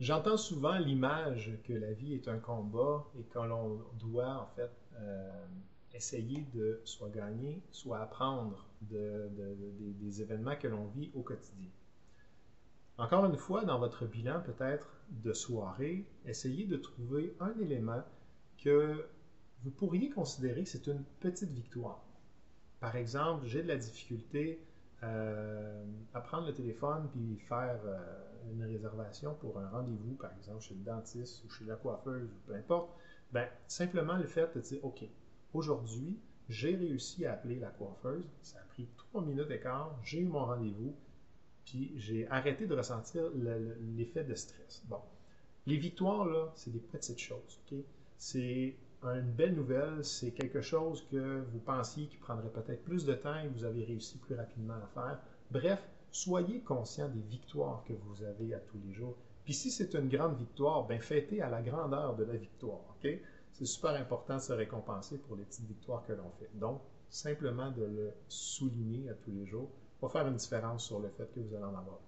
J'entends souvent l'image que la vie est un combat et que l'on doit en fait essayer de soit gagner, soit apprendre des événements que l'on vit au quotidien. Encore une fois, dans votre bilan peut-être de soirée, essayez de trouver un élément que vous pourriez considérer que c'est une petite victoire. Par exemple, j'ai de la difficulté à prendre le téléphone puis faire une réservation pour un rendez-vous, par exemple chez le dentiste ou chez la coiffeuse ou peu importe, ben, simplement le fait de dire « Ok, aujourd'hui, j'ai réussi à appeler la coiffeuse, ça a pris 3 minutes et quart, j'ai eu mon rendez-vous, puis j'ai arrêté de ressentir l'effet de stress. » Bon, les victoires, là, c'est des petites choses, ok? C'est une belle nouvelle, c'est quelque chose que vous pensiez qui prendrait peut-être plus de temps et vous avez réussi plus rapidement à faire. Bref, soyez conscient des victoires que vous avez à tous les jours. Puis si c'est une grande victoire, ben fêtez à la grandeur de la victoire, ok? C'est super important de se récompenser pour les petites victoires que l'on fait. Donc, simplement de le souligner à tous les jours va faire une différence sur le fait que vous allez en avoir.